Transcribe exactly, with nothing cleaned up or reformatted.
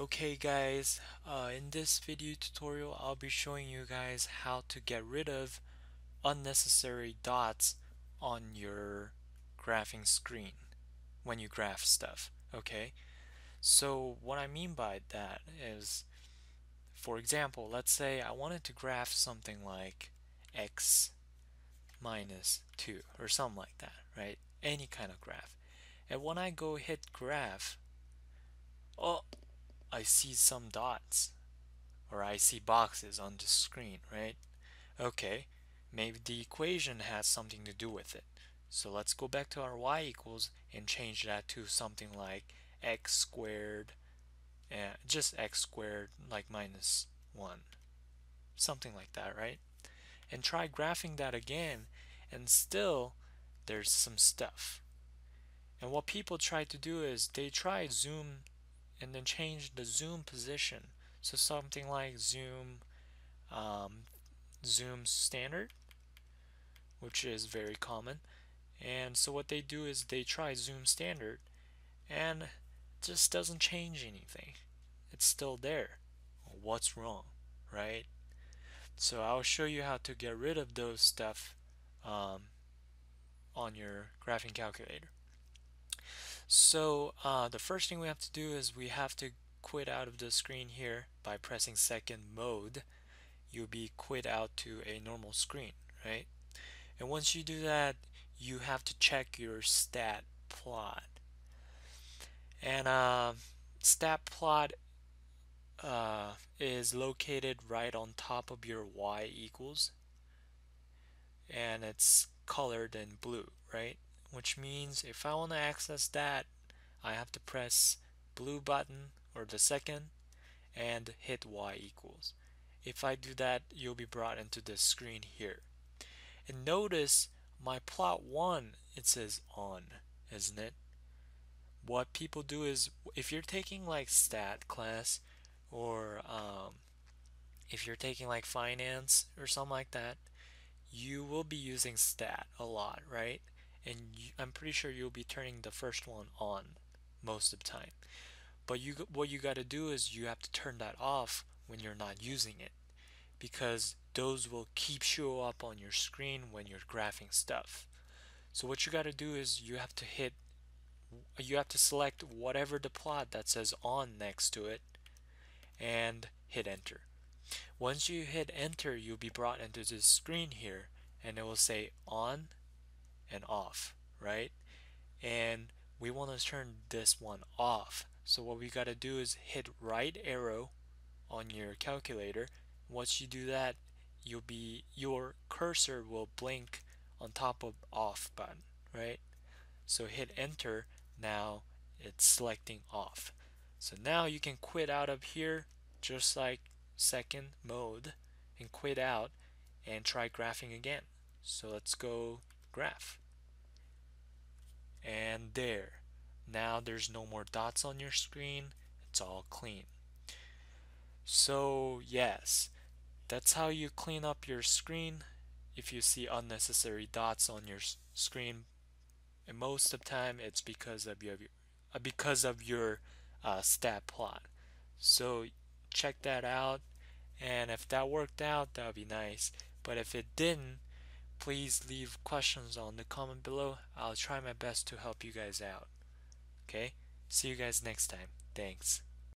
Okay guys, uh, in this video tutorial I'll be showing you guys how to get rid of unnecessary dots on your graphing screen when you graph stuff. Okay, so what I mean by that is, for example, let's say I wanted to graph something like x minus two or something like that, right? Any kind of graph. And when I go hit graph, oh, I see some dots, or I see boxes on the screen, right? Okay, maybe the equation has something to do with it. So let's go back to our y equals and change that to something like x squared, uh, just x squared like minus one, something like that, right? And try graphing that again, and still there's some stuff. And what people try to do is they try zoom and then change the zoom position, so something like zoom um, zoom standard, which is very common. And so what they do is they try zoom standard and it just doesn't change anything, it's still there. What's wrong, right? So I'll show you how to get rid of those stuff um, on your graphing calculator. So uh, the first thing we have to do is we have to quit out of the screen here by pressing second mode. You'll be quit out to a normal screen, right? And once you do that, you have to check your stat plot. And uh, stat plot uh, is located right on top of your y equals, and it's colored in blue, right? Which means if I want to access that, I have to press blue button or the second and hit y equals. If I do that, you'll be brought into this screen here. And notice my plot one, it says on, isn't it? What people do is, if you're taking like stat class, or um, if you're taking like finance or something like that, you will be using stat a lot, right? And I'm pretty sure you'll be turning the first one on most of the time. But you, what you got to do is you have to turn that off when you're not using it, because those will keep showing up on your screen when you're graphing stuff. So what you got to do is you have to hit, you have to select whatever the plot that says on next to it and hit enter. Once you hit enter, you'll be brought into this screen here, and it will say on and off, right? And we want to turn this one off. So what we got to do is hit right arrow on your calculator. Once you do that, you'll be, your cursor will blink on top of off button, right? So hit enter, now it's selecting off. So now you can quit out of here, just like second mode, and quit out and try graphing again. So let's go graph, and there, now there's no more dots on your screen, it's all clean. So yes, that's how you clean up your screen if you see unnecessary dots on your screen, and most of the time it's because of your because of your uh, stat plot. So check that out, and if that worked out, that would be nice. But if it didn't, please leave questions on the comment below. I'll try my best to help you guys out. Okay? See you guys next time. Thanks.